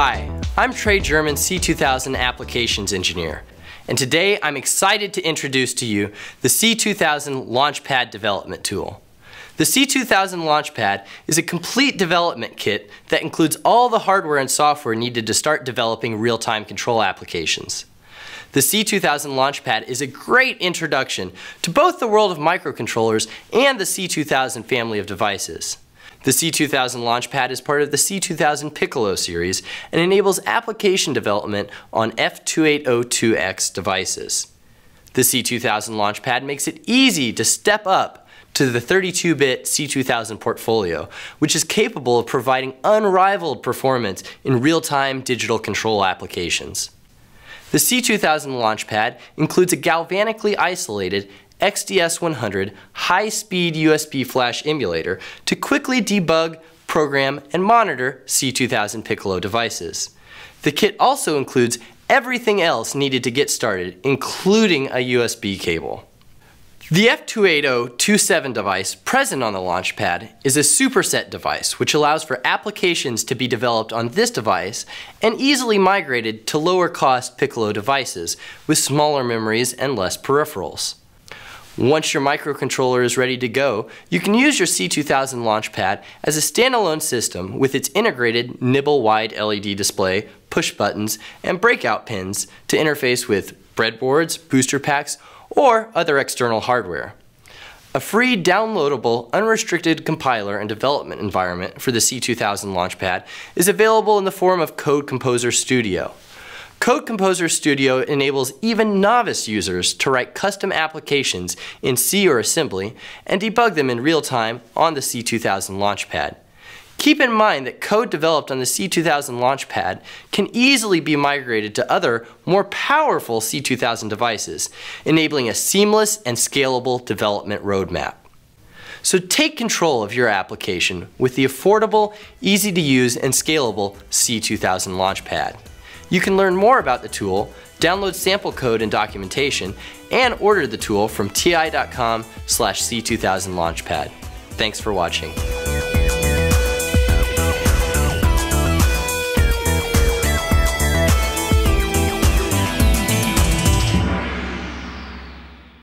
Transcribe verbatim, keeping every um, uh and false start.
Hi, I'm Trey German, C two thousand Applications Engineer, and today I'm excited to introduce to you the C two thousand LaunchPad development tool. The C two thousand LaunchPad is a complete development kit that includes all the hardware and software needed to start developing real-time control applications. The C two thousand LaunchPad is a great introduction to both the world of microcontrollers and the C two thousand family of devices. The C two thousand LaunchPad is part of the C two thousand Piccolo series and enables application development on F two eight oh two X devices. The C two thousand LaunchPad makes it easy to step up to the thirty-two bit C two thousand portfolio, which is capable of providing unrivaled performance in real-time digital control applications. The C two thousand LaunchPad includes a galvanically isolated X D S one hundred high-speed U S B flash emulator to quickly debug, program, and monitor C two thousand Piccolo devices. The kit also includes everything else needed to get started, including a U S B cable. The F two eight oh two seven device present on the LaunchPad is a superset device which allows for applications to be developed on this device and easily migrated to lower-cost Piccolo devices with smaller memories and less peripherals. Once your microcontroller is ready to go, you can use your C two thousand LaunchPad as a standalone system with its integrated nibble-wide L E D display, push buttons, and breakout pins to interface with breadboards, booster packs, or other external hardware. A free downloadable, unrestricted compiler and development environment for the C two thousand LaunchPad is available in the form of Code Composer Studio. Code Composer Studio enables even novice users to write custom applications in C or assembly and debug them in real time on the C two thousand LaunchPad. Keep in mind that code developed on the C two thousand LaunchPad can easily be migrated to other, more powerful C two thousand devices, enabling a seamless and scalable development roadmap. So take control of your application with the affordable, easy-to-use, and scalable C two thousand LaunchPad. You can learn more about the tool, download sample code and documentation, and order the tool from ti dot com slash C two thousand LaunchPad. Thanks for watching.